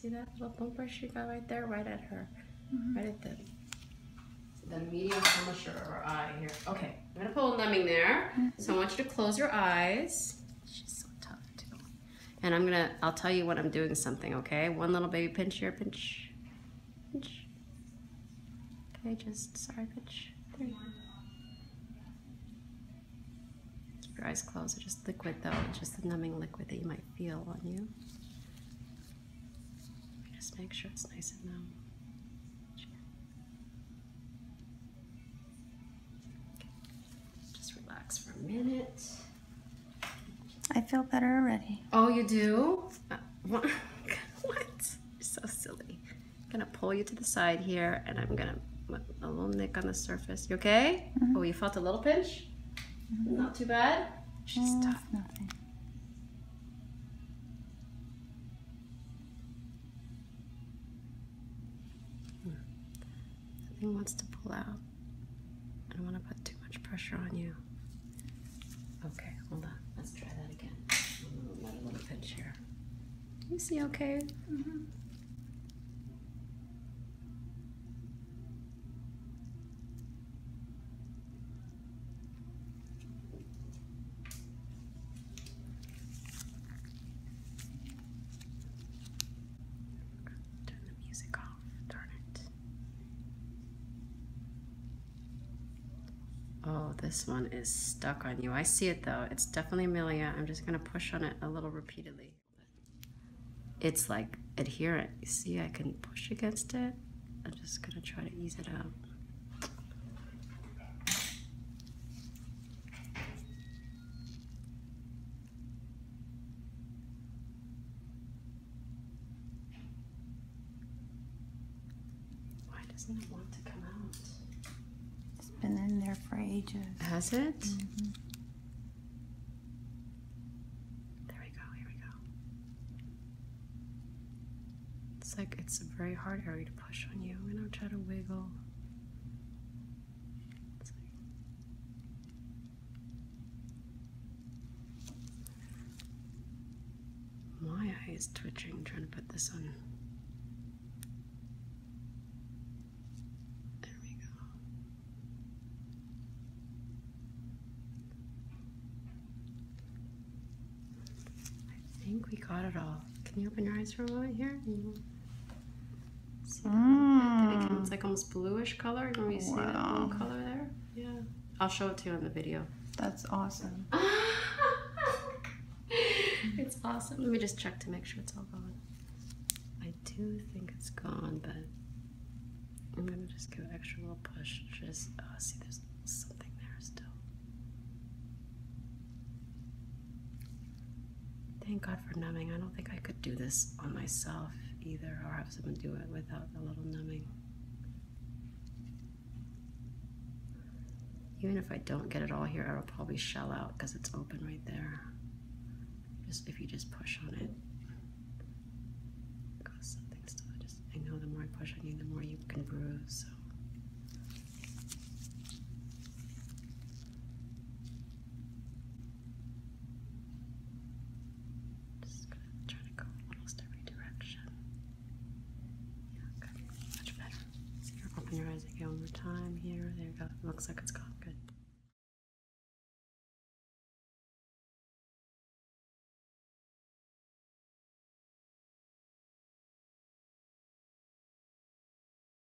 see that little bumper she got right there? Right at her. Mm-hmm. Right at the medial muscle of her eye here. Okay, I'm gonna pull a numbing there. Mm-hmm. So I want you to close your eyes. She's so tough too. And I'll tell you when I'm doing something, okay? One little baby pinch here, pinch, pinch. Okay, pinch. There you go. Keep your eyes closed, it's just liquid though, it's just the numbing liquid that you might feel on you. Just make sure it's nice and numb. Just relax for a minute. I feel better already. Oh, you do? What? You're so silly. I'm gonna pull you to the side here and I'm gonna put a little nick on the surface. You okay? Mm-hmm. Oh, you felt a little pinch? Mm-hmm. Not too bad? She's tough. Nothing. Wants to pull out. I don't want to put too much pressure on you. Okay, hold on. Let's try that again. Got a little pinch here. You see okay? Mm-hmm. Oh, this one is stuck on you. I see it though. It's definitely Milium. I'm just gonna push on it a little repeatedly. It's like adherent. You see, I can push against it. I'm just gonna try to ease it out. Why doesn't it want to come out? Been in there for ages. Has it? Mm-hmm. There we go, here we go. It's like it's a very hard area to push on you. I'm gonna try to wiggle. It's like... My eye is twitching, I'm trying to put this on. I think we got it all. Can you open your eyes for a moment here? See that? It's like almost bluish color. Can we see that blue color there? Yeah. I'll show it to you on the video. That's awesome. It's awesome. Let me just check to make sure it's all gone. I do think it's gone, but I'm gonna just give it an extra little push. Just see, there's something there still. Thank God for numbing. I don't think I could do this on myself either, or have someone do it without a little numbing. Even if I don't get it all here, it'll probably shell out because it's open right there. Just if you just push on it. Because something still, I know the more I push on you, the more you can bruise. So. Your eyes again one more time here. There you go. Looks like it's gone.